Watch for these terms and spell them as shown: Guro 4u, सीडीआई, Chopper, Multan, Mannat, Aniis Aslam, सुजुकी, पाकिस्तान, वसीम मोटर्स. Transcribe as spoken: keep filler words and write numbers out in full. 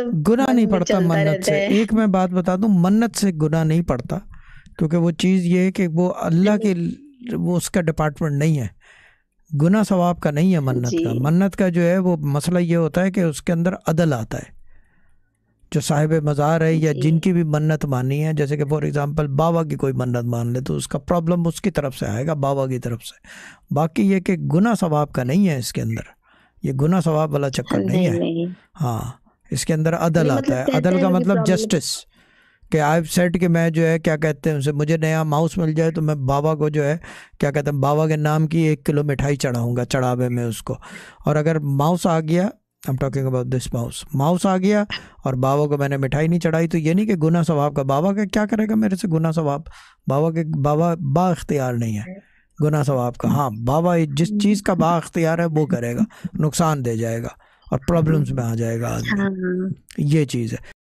गुना नहीं पड़ता मन्नत से। एक मैं बात बता दूं, मन्नत से गुना नहीं पड़ता, क्योंकि वो चीज़ ये है कि वो अल्लाह के वो उसका डिपार्टमेंट नहीं है, गुना सवाब का नहीं है मन्नत का। मन्नत का जो है वो मसला ये होता है कि उसके अंदर अदल आता है। जो साहिब मज़ार है या जिनकी भी मन्नत मानी है, जैसे कि फॉर एग्ज़ाम्पल बाबा की कोई मन्नत मान ले तो उसका प्रॉब्लम उसकी तरफ से आएगा, बाबा की तरफ से। बाकी ये कि गुना सवाब का नहीं है इसके अंदर, ये गुना सवाब वाला चक्कर नहीं, नहीं है। हाँ, इसके अंदर अदल आता है। अदल का मतलब जस्टिस, कि आईव सेट कि मैं जो है क्या कहते हैं उसे, मुझे नया माउस मिल जाए तो मैं बाबा को जो है क्या कहते हैं बाबा के नाम की एक किलो मिठाई चढ़ाऊँगा चढ़ावे में उसको। और अगर माउस आ गया, I am talking about this mouse, mouse आ गया और बाबा को मैंने मिठाई नहीं चढ़ाई, तो ये नहीं कि गुना सवाब का, बाबा का क्या करेगा मेरे से गुना सवाब, बाबा के बाबा बा इख्तियार नहीं है गुना सवाब का। हाँ, बाबा जिस चीज़ का बा इख्तियार है वो करेगा, नुकसान दे जाएगा और प्रॉब्लम्स में आ जाएगा आदमी। ये चीज़ है।